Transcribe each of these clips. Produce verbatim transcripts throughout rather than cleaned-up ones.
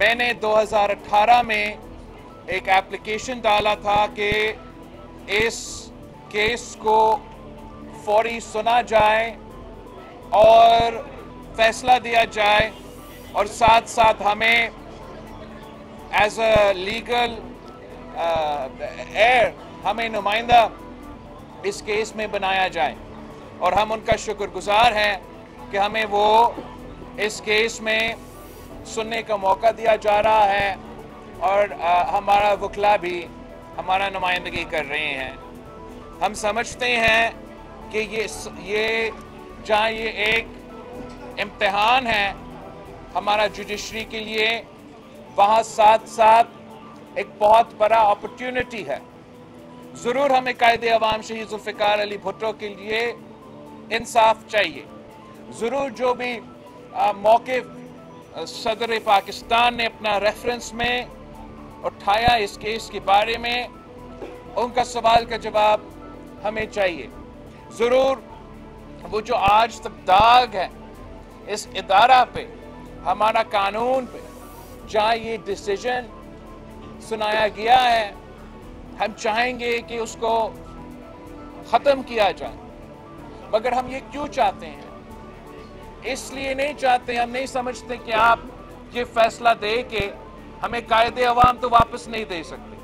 मैंने दो हज़ार अठारह में एक एप्लीकेशन डाला था कि इस केस को फौरी सुना जाए और फैसला दिया जाए, और साथ साथ हमें एज अ लीगल एयर हमें नुमाइंदा इस केस में बनाया जाए। और हम उनका शुक्रगुजार हैं कि हमें वो इस केस में सुनने का मौका दिया जा रहा है, और आ, हमारा वकील भी हमारा नुमाइंदगी कर रहे हैं। हम समझते हैं कि ये ये जहाँ ये एक इम्तिहान है हमारा जुडिशरी के लिए, वहाँ साथ साथ एक बहुत बड़ा अपॉर्चुनिटी है। ज़रूर हमें कायदे अवाम शहीद ज़ुल्फ़िकार अली भुट्टो के लिए इंसाफ चाहिए। ज़रूर जो भी आ, मौके सदर पाकिस्तान ने अपना रेफरेंस में उठाया इस केस के बारे में, उनका सवाल का जवाब हमें चाहिए। ज़रूर वो जो आज तक दाग है इस इदारा पे, हमारा कानून पे, जहाँ ये डिसीजन सुनाया गया है, हम चाहेंगे कि उसको ख़त्म किया जाए। मगर हम ये क्यों चाहते हैं? इसलिए नहीं चाहते, हम नहीं समझते कि आप ये फैसला दे के हमें कायदे अवाम तो वापस नहीं दे सकते,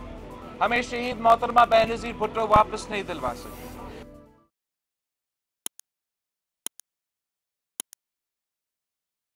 हमें शहीद मोहतरमा बेनज़ीर भुट्टो वापस नहीं दिलवा सकते।